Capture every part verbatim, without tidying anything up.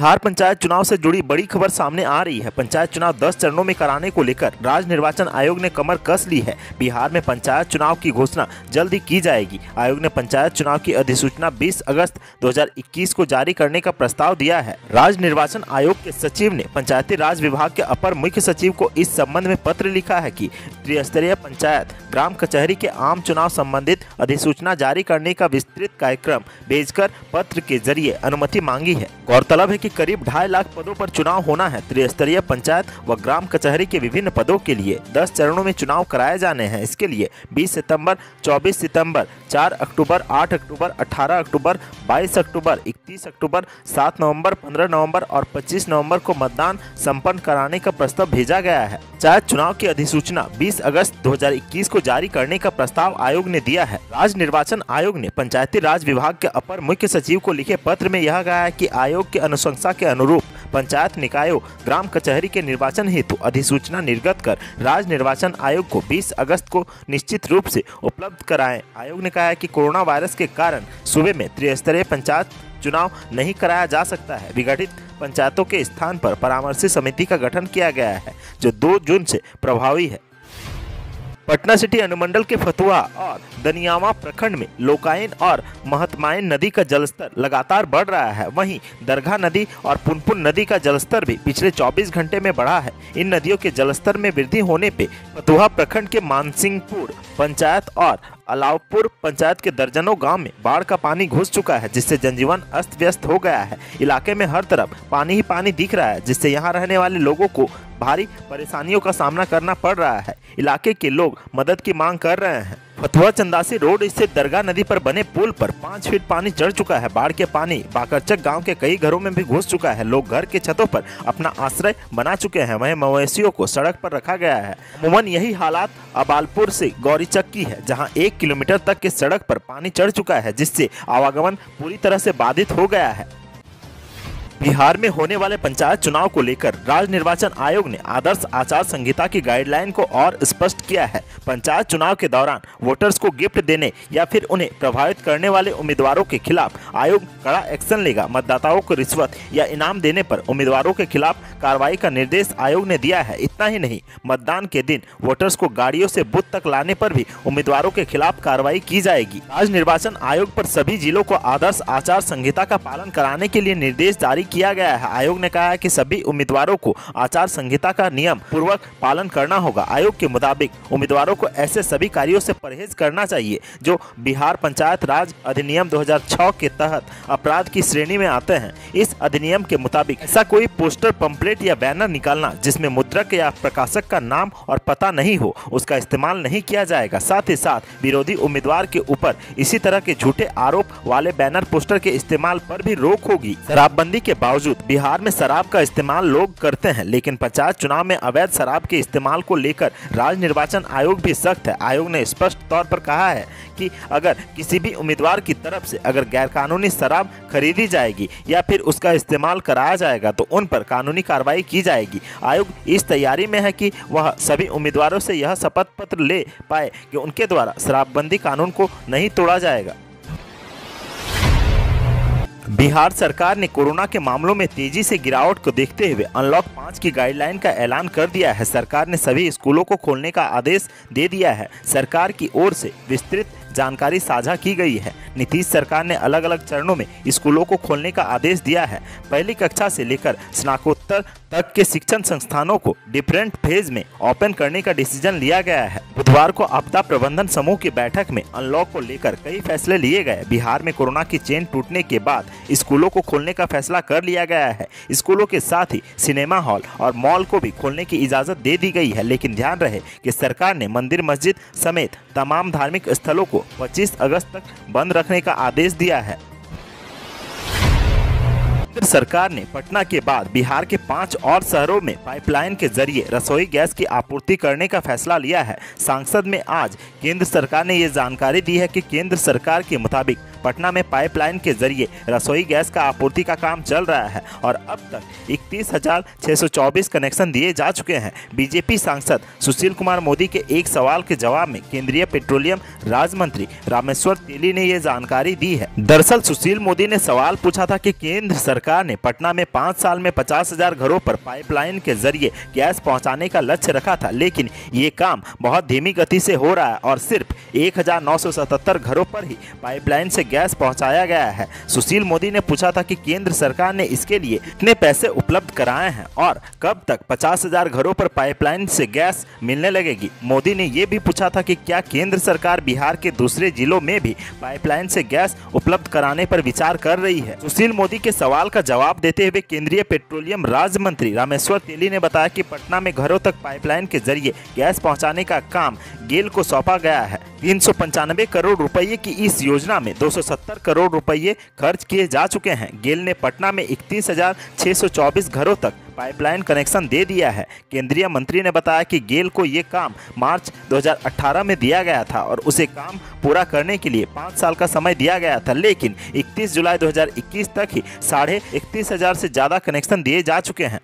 बिहार पंचायत चुनाव से जुड़ी बड़ी खबर सामने आ रही है। पंचायत चुनाव दस चरणों में कराने को लेकर राज्य निर्वाचन आयोग ने कमर कस ली है। बिहार में पंचायत चुनाव की घोषणा जल्द ही की जाएगी। आयोग ने पंचायत चुनाव की अधिसूचना बीस अगस्त दो हज़ार इक्कीस को जारी करने का प्रस्ताव दिया है। राज्य निर्वाचन आयोग के सचिव ने पंचायती राज विभाग के अपर मुख्य सचिव को इस संबंध में पत्र लिखा है कि त्रिस्तरीय पंचायत ग्राम कचहरी के आम चुनाव संबंधित अधिसूचना जारी करने का विस्तृत कार्यक्रम भेजकर पत्र के जरिए अनुमति मांगी है। गौरतलब है कि करीब ढाई लाख पदों पर चुनाव होना है। त्रिस्तरीय पंचायत व ग्राम कचहरी के विभिन्न पदों के लिए दस चरणों में चुनाव कराए जाने हैं। इसके लिए बीस सितंबर, चौबीस सितंबर, चार अक्टूबर, आठ अक्टूबर, अठारह अक्टूबर, बाईस अक्टूबर, इकतीस अक्टूबर, सात नवंबर, पंद्रह नवंबर और पच्चीस नवंबर को मतदान संपन्न कराने का प्रस्ताव भेजा गया है। पंचायत चुनाव की अधिसूचना बीस अगस्त दो हज़ार इक्कीस को जारी करने का प्रस्ताव आयोग ने दिया है। राज्य निर्वाचन आयोग ने पंचायती राज विभाग के अपर मुख्य सचिव को लिखे पत्र में यह कहा है कि आयोग की अनुशंसा के अनुरूप पंचायत निकायों ग्राम कचहरी के निर्वाचन हेतु अधिसूचना निर्गत कर राज्य निर्वाचन आयोग को बीस अगस्त को निश्चित रूप से उपलब्ध कराएं। आयोग ने कहा है कि कोरोना वायरस के कारण सूबे में त्रिस्तरीय पंचायत चुनाव नहीं कराया जा सकता है। विघटित पंचायतों के स्थान पर परामर्श समिति का गठन किया गया है जो दो जून से प्रभावी है। पटना सिटी अनुमंडल के फतुहा और दनियावा प्रखंड में लोकायन और महतमायन नदी का जलस्तर लगातार बढ़ रहा है। वहीं दरगाह नदी और पुनपुन नदी का जलस्तर भी पिछले चौबीस घंटे में बढ़ा है। इन नदियों के जलस्तर में वृद्धि होने पे फतुहा प्रखंड के मानसिंहपुर पंचायत और अलावपुर पंचायत के दर्जनों गांव में बाढ़ का पानी घुस चुका है, जिससे जनजीवन अस्त व्यस्त हो गया है। इलाके में हर तरफ पानी ही पानी दिख रहा है, जिससे यहां रहने वाले लोगों को भारी परेशानियों का सामना करना पड़ रहा है। इलाके के लोग मदद की मांग कर रहे हैं। फतुहा चंदासी रोड स्थित दरगाह नदी पर बने पुल पर पाँच फीट पानी चढ़ चुका है। बाढ़ के पानी बाकरचक गांव के कई घरों में भी घुस चुका है। लोग घर के छतों पर अपना आश्रय बना चुके हैं। वहीं मवेशियों को सड़क पर रखा गया है। अमूमन यही हालात अबालपुर से गौरीचक की है, जहां एक किलोमीटर तक के सड़क पर पानी चढ़ चुका है, जिससे आवागमन पूरी तरह से बाधित हो गया है। बिहार में होने वाले पंचायत चुनाव को लेकर राज्य निर्वाचन आयोग ने आदर्श आचार संहिता की गाइडलाइन को और स्पष्ट किया है। पंचायत चुनाव के दौरान वोटर्स को गिफ्ट देने या फिर उन्हें प्रभावित करने वाले उम्मीदवारों के खिलाफ आयोग कड़ा एक्शन लेगा। मतदाताओं को रिश्वत या इनाम देने पर उम्मीदवारों के खिलाफ कार्रवाई का निर्देश आयोग ने दिया है। इतना ही नहीं, मतदान के दिन वोटर्स को गाड़ियों से बूथ तक लाने पर भी उम्मीदवारों के खिलाफ कार्रवाई की जाएगी। राज्य निर्वाचन आयोग पर सभी जिलों को आदर्श आचार संहिता का पालन कराने के लिए निर्देश जारी किया गया है। आयोग ने कहा है कि सभी उम्मीदवारों को आचार संहिता का नियम पूर्वक पालन करना होगा। आयोग के मुताबिक उम्मीदवारों को ऐसे सभी कार्यों से परहेज करना चाहिए जो बिहार पंचायत राज अधिनियम दो हज़ार छह के तहत अपराध की श्रेणी में आते हैं। इस अधिनियम के मुताबिक ऐसा कोई पोस्टर, पंपलेट या बैनर निकालना जिसमें मुद्रक या प्रकाशक का नाम और पता नहीं हो, उसका इस्तेमाल नहीं किया जाएगा। साथ ही साथ विरोधी उम्मीदवार के ऊपर इसी तरह के झूठे आरोप वाले बैनर, पोस्टर के इस्तेमाल पर भी रोक होगी। शराबबंदी के बावजूद बिहार में शराब का इस्तेमाल लोग करते हैं, लेकिन पंचायत चुनाव में अवैध शराब के इस्तेमाल को लेकर राज्य निर्वाचन आयोग भी सख्त है। आयोग ने स्पष्ट तौर पर कहा है कि अगर किसी भी उम्मीदवार की तरफ से अगर गैरकानूनी शराब खरीदी जाएगी या फिर उसका इस्तेमाल कराया जाएगा तो उन पर कानूनी कार्रवाई की जाएगी। आयोग इस तैयारी में है कि वह सभी उम्मीदवारों से यह शपथ पत्र ले पाए कि उनके द्वारा शराबबंदी कानून को नहीं तोड़ा जाएगा। बिहार सरकार ने कोरोना के मामलों में तेजी से गिरावट को देखते हुए अनलॉक पाँच की गाइडलाइन का ऐलान कर दिया है। सरकार ने सभी स्कूलों को खोलने का आदेश दे दिया है। सरकार की ओर से विस्तृत जानकारी साझा की गई है। नीतीश सरकार ने अलग अलग चरणों में स्कूलों को खोलने का आदेश दिया है। पहली कक्षा से लेकर स्नाकोत्तर तक के शिक्षण संस्थानों को डिफरेंट फेज में ओपन करने का डिसीजन लिया गया है। बुधवार को आपदा प्रबंधन समूह की बैठक में अनलॉक को लेकर कई फैसले लिए गए। बिहार में कोरोना की चेन टूटने के बाद स्कूलों को खोलने का फैसला कर लिया गया है। स्कूलों के साथ ही सिनेमा हॉल और मॉल को भी खोलने की इजाज़त दे दी गई है। लेकिन ध्यान रहे कि सरकार ने मंदिर, मस्जिद समेत तमाम धार्मिक स्थलों को पच्चीस अगस्त तक बंद रखने का आदेश दिया है। सरकार ने पटना के बाद बिहार के पांच और शहरों में पाइपलाइन के जरिए रसोई गैस की आपूर्ति करने का फैसला लिया है। सांसद में आज केंद्र सरकार ने ये जानकारी दी है कि केंद्र सरकार के मुताबिक पटना में पाइपलाइन के जरिए रसोई गैस का आपूर्ति का काम चल रहा है और अब तक इकतीस हजार छः सौ चौबीस कनेक्शन दिए जा चुके हैं। बीजेपी सांसद सुशील कुमार मोदी के एक सवाल के जवाब में केंद्रीय पेट्रोलियम राज्य मंत्री रामेश्वर तेली ने ये जानकारी दी है। दरअसल सुशील मोदी ने सवाल पूछा था कि केंद्र सरकार ने पटना में पाँच साल में पचास हजार घरों पर पाइपलाइन के जरिए गैस पहुंचाने का लक्ष्य रखा था, लेकिन ये काम बहुत धीमी गति से हो रहा है और सिर्फ एक हजार नौ सौ सतहत्तर घरों पर ही पाइपलाइन से गैस पहुंचाया गया है। सुशील मोदी ने पूछा था कि केंद्र सरकार ने इसके लिए कितने पैसे उपलब्ध कराए हैं और कब तक पचास हजार घरों पर पाइपलाइन से गैस मिलने लगेगी। मोदी ने ये भी पूछा था कि क्या केंद्र सरकार बिहार के दूसरे जिलों में भी पाइपलाइन से गैस उपलब्ध कराने पर विचार कर रही है। सुशील मोदी के सवाल का जवाब देते हुए केंद्रीय पेट्रोलियम राज्य मंत्री रामेश्वर तेली ने बताया कि पटना में घरों तक पाइपलाइन के जरिए गैस पहुंचाने का काम गेल को सौंपा गया है। तीन सौ पंचानवे करोड़ रुपए की इस योजना में दो सौ सत्तर करोड़ रुपए खर्च किए जा चुके हैं। गेल ने पटना में इकतीस हजार छह सौ चौबीस घरों तक पाइपलाइन कनेक्शन दे दिया है। केंद्रीय मंत्री ने बताया कि गेल को ये काम मार्च दो हजार अठारह में दिया गया था और उसे काम पूरा करने के लिए पाँच साल का समय दिया गया था, लेकिन इकतीस जुलाई दो हजार इक्कीस तक ही साढ़े इकतीस हजार से ज़्यादा कनेक्शन दिए जा चुके हैं।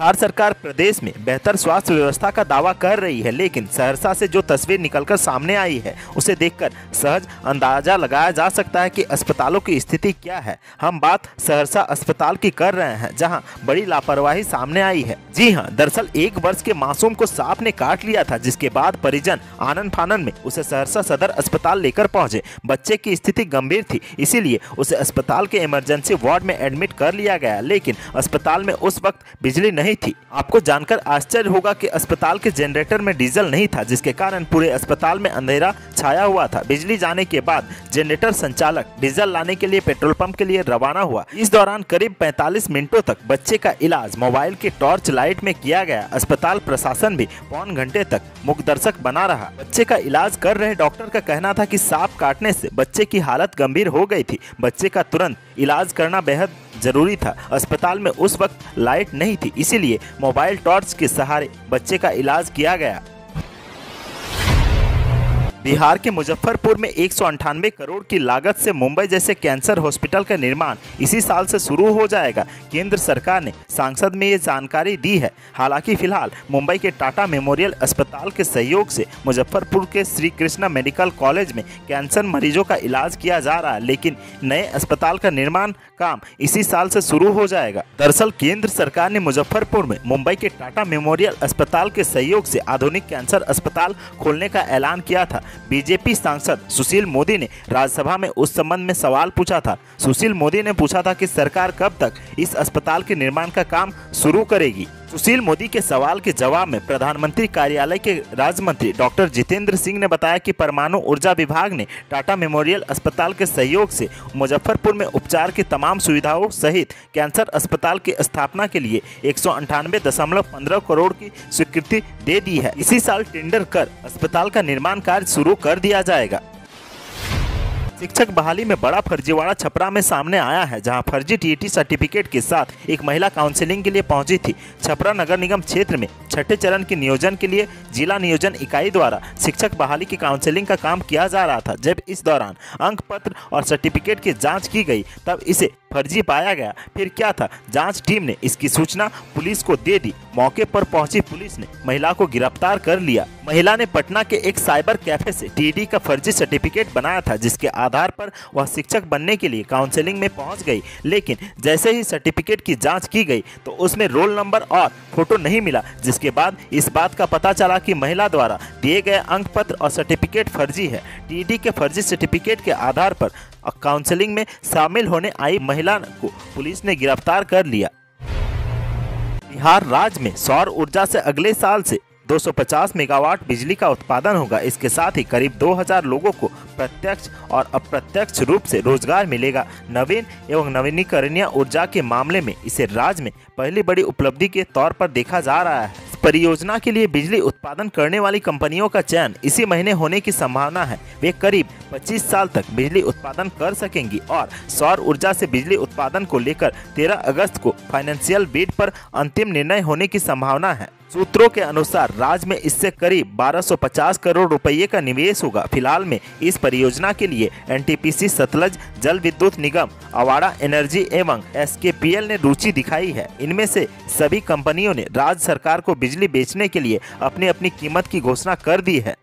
बिहार सरकार प्रदेश में बेहतर स्वास्थ्य व्यवस्था का दावा कर रही है, लेकिन सहरसा से जो तस्वीर निकलकर सामने आई है उसे देखकर सहज अंदाजा लगाया जा सकता है कि अस्पतालों की स्थिति क्या है। हम बात सहरसा अस्पताल की कर रहे हैं, जहां बड़ी लापरवाही सामने आई है। जी हां, दरअसल एक वर्ष के मासूम को सांप ने काट लिया था, जिसके बाद परिजन आनन फानन में उसे सहरसा सदर अस्पताल लेकर पहुंचे। बच्चे की स्थिति गंभीर थी, इसीलिए उसे अस्पताल के इमरजेंसी वार्ड में एडमिट कर लिया गया, लेकिन अस्पताल में उस वक्त बिजली नहीं थी। आपको जानकर आश्चर्य होगा कि अस्पताल के जनरेटर में डीजल नहीं था, जिसके कारण पूरे अस्पताल में अंधेरा छाया हुआ था। बिजली जाने के बाद जनरेटर संचालक डीजल लाने के लिए पेट्रोल पंप के लिए रवाना हुआ। इस दौरान करीब पैंतालीस मिनटों तक बच्चे का इलाज मोबाइल के टॉर्च लाइट में किया गया। अस्पताल प्रशासन भी पौन घंटे तक मुखदर्शक बना रहा। बच्चे का इलाज कर रहे डॉक्टर का कहना था कि सांप काटने से बच्चे की हालत गंभीर हो गई थी, बच्चे का तुरंत इलाज करना बेहद जरूरी था। अस्पताल में उस वक्त लाइट नहीं थी, इसीलिए मोबाइल टॉर्च के सहारे बच्चे का इलाज किया गया। बिहार के मुजफ्फरपुर में एक सौ अंठानवे करोड़ की लागत से मुंबई जैसे कैंसर हॉस्पिटल का निर्माण इसी साल से शुरू हो जाएगा। केंद्र सरकार ने सांसद में ये जानकारी दी है। हालांकि फिलहाल मुंबई के टाटा मेमोरियल अस्पताल के सहयोग से मुजफ्फरपुर के श्री कृष्णा मेडिकल कॉलेज में कैंसर मरीजों का इलाज किया जा रहा है, लेकिन नए अस्पताल का निर्माण काम इसी साल से शुरू हो जाएगा। दरअसल केंद्र सरकार ने मुजफ्फरपुर में मुंबई के टाटा मेमोरियल अस्पताल के सहयोग से आधुनिक कैंसर अस्पताल खोलने का ऐलान किया था। बीजेपी सांसद सुशील मोदी ने राज्यसभा में उस संबंध में सवाल पूछा था। सुशील मोदी ने पूछा था कि सरकार कब तक इस अस्पताल के निर्माण का काम शुरू करेगी। सुशील मोदी के सवाल के जवाब में प्रधानमंत्री कार्यालय के राज्य मंत्री डॉक्टर जितेंद्र सिंह ने बताया कि परमाणु ऊर्जा विभाग ने टाटा मेमोरियल अस्पताल के सहयोग से मुजफ्फरपुर में उपचार की तमाम सुविधाओं सहित कैंसर अस्पताल की स्थापना के लिए एक सौ अंठानवे दशमलव पंद्रह करोड़ की स्वीकृति दे दी है। इसी साल टेंडर कर अस्पताल का निर्माण कार्य शुरू कर दिया जाएगा। शिक्षक बहाली में बड़ा फर्जीवाड़ा छपरा में सामने आया है, जहां फर्जी टीईटी सर्टिफिकेट के साथ एक महिला काउंसलिंग के लिए पहुंची थी। छपरा नगर निगम क्षेत्र में छठे चरण के नियोजन के लिए जिला नियोजन इकाई द्वारा शिक्षक बहाली की काउंसलिंग का काम किया जा रहा था। जब इस दौरान अंक पत्र और सर्टिफिकेट की जाँच की गई, तब इसे फर्जी पाया गया। फिर क्या था, जांच टीम ने इसकी सूचना पुलिस को दे दी। मौके पर पहुंची पुलिस ने महिला को गिरफ्तार कर लिया। महिला ने पटना के एक साइबर कैफे से टीईटी का फर्जी सर्टिफिकेट बनाया था, जिसके आधार पर वह शिक्षक बनने के लिए काउंसलिंग में पहुंच गई, लेकिन जैसे ही सर्टिफिकेट की जांच की गई तो उसमें रोल नंबर और फोटो नहीं मिला, जिसके बाद इस बात का पता चला कि महिला द्वारा दिए गए अंक पत्र और सर्टिफिकेट फर्जी है। टीईटी के फर्जी सर्टिफिकेट के आधार पर काउंसलिंग में शामिल होने आई महिला को पुलिस ने गिरफ्तार कर लिया। बिहार राज्य में सौर ऊर्जा से अगले साल से दो सौ पचास मेगावाट बिजली का उत्पादन होगा। इसके साथ ही करीब दो हजार लोगों को प्रत्यक्ष और अप्रत्यक्ष रूप से रोजगार मिलेगा। नवीन एवं नवीनीकरणीय ऊर्जा के मामले में इसे राज्य में पहली बड़ी उपलब्धि के तौर पर देखा जा रहा है। परियोजना के लिए बिजली उत्पादन करने वाली कंपनियों का चयन इसी महीने होने की संभावना है। वे करीब पच्चीस साल तक बिजली उत्पादन कर सकेंगी और सौर ऊर्जा से बिजली उत्पादन को लेकर तेरह अगस्त को फाइनेंशियल बिड पर अंतिम निर्णय होने की संभावना है। सूत्रों के अनुसार राज्य में इससे करीब बारह सौ पचास करोड़ रुपए का निवेश होगा। फिलहाल में इस परियोजना के लिए N T P C, Satluj Jal Vidyut Nigam, Avaada energy एवं एस के पी एल ने रुचि दिखाई है। इनमें से सभी कंपनियों ने राज्य सरकार को बिजली बेचने के लिए अपनी अपनी कीमत की घोषणा कर दी है।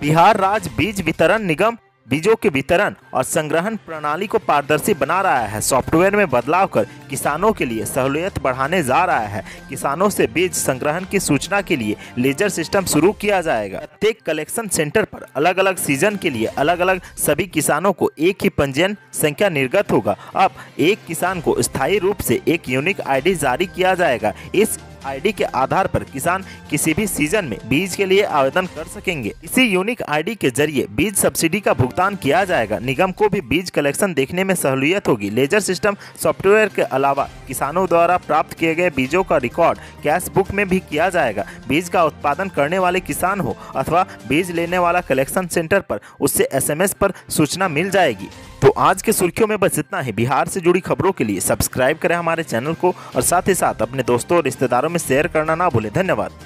बिहार राज्य बीज वितरण निगम बीजों के वितरण और संग्रहण प्रणाली को पारदर्शी बना रहा है। सॉफ्टवेयर में बदलाव कर किसानों के लिए सहूलियत बढ़ाने जा रहा है। किसानों से बीज संग्रहण की सूचना के लिए लेजर सिस्टम शुरू किया जाएगा। प्रत्येक कलेक्शन सेंटर पर अलग अलग सीजन के लिए अलग अलग सभी किसानों को एक ही पंजीयन संख्या निर्गत होगा। अब एक किसान को स्थायी रूप से एक यूनिक आईडी जारी किया जाएगा। इस आईडी के आधार पर किसान किसी भी सीजन में बीज के लिए आवेदन कर सकेंगे। इसी यूनिक आईडी के जरिए बीज सब्सिडी का भुगतान किया जाएगा। निगम को भी बीज कलेक्शन देखने में सहूलियत होगी। लेजर सिस्टम सॉफ्टवेयर के अलावा किसानों द्वारा प्राप्त किए गए बीजों का रिकॉर्ड कैश बुक में भी किया जाएगा। बीज का उत्पादन करने वाले किसान हो अथवा बीज लेने वाला कलेक्शन सेंटर पर उससे एस एम एस पर सूचना मिल जाएगी। तो आज के सुर्खियों में बस इतना ही। बिहार से जुड़ी खबरों के लिए सब्सक्राइब करें हमारे चैनल को और साथ ही साथ अपने दोस्तों और रिश्तेदारों में शेयर करना ना भूलें। धन्यवाद।